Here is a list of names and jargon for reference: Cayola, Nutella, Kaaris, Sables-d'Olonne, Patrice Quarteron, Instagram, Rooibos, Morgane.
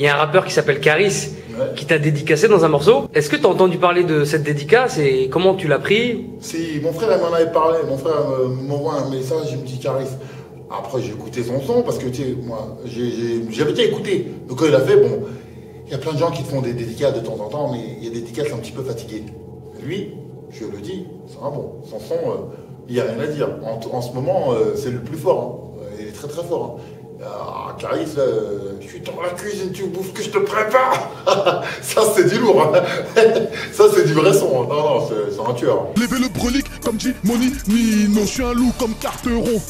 Il y a un rappeur qui s'appelle Kaaris, ouais, qui t'a dédicacé dans un morceau. Est-ce que t'as entendu parler de cette dédicace et comment tu l'as pris? Si, mon frère m'en avait parlé, mon frère m'envoie un message, il me dit Kaaris. Après j'ai écouté son son parce que tu sais, moi j'avais déjà écouté. Donc quand il a fait, bon, il y a plein de gens qui te font des dédicaces de temps en temps, mais il y a des dédicaces un petit peu fatiguées. Lui, je le dis, c'est un bon, son son, il n'y a rien à dire. En ce moment, c'est le plus fort, hein. Il est très très fort, hein. Ah, Kaaris, je suis dans la cuisine, tu bouffes que je te prépare. Ça, c'est du lourd. Hein. Ça, c'est du vrai son. Non, non, c'est un tueur. Levez le brolic, comme dit Moni Nino. Je suis un loup comme Quarteron.